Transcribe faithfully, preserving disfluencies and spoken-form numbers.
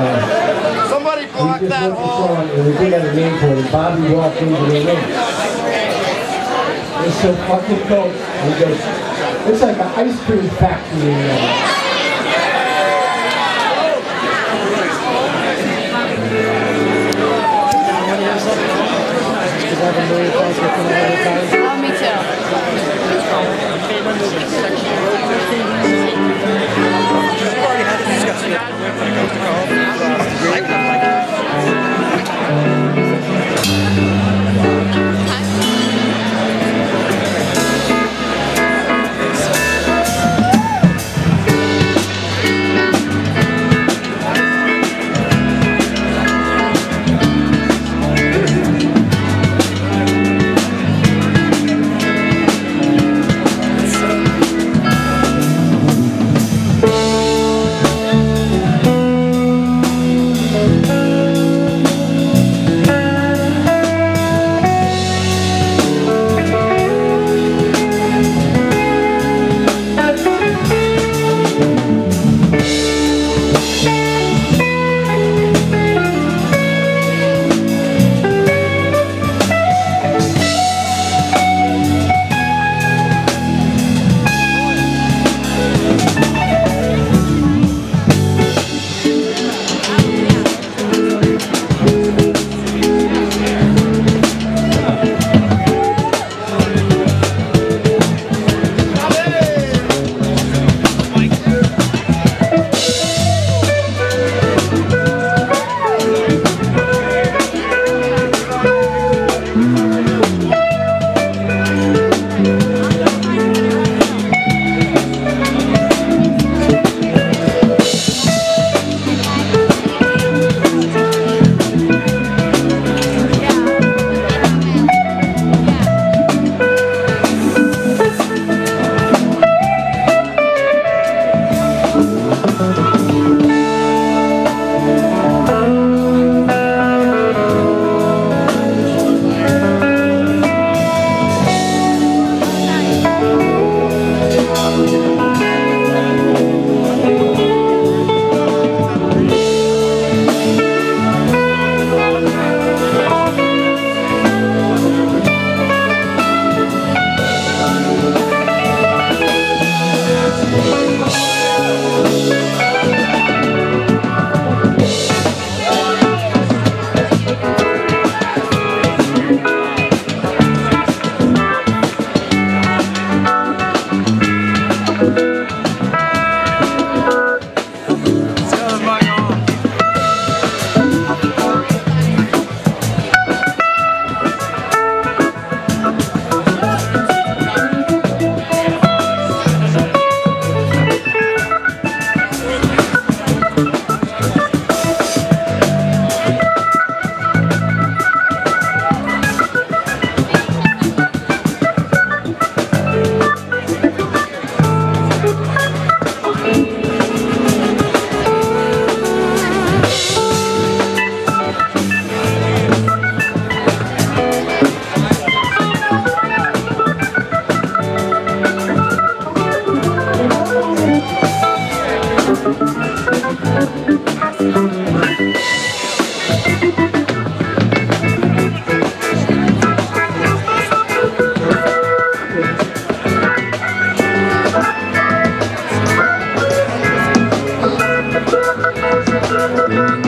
uh, somebody blocked that hole. We did have a name for it. Bobby walked into the ring. It's so fucking cold. It goes, it's like an ice cream factory in there. Oh, me we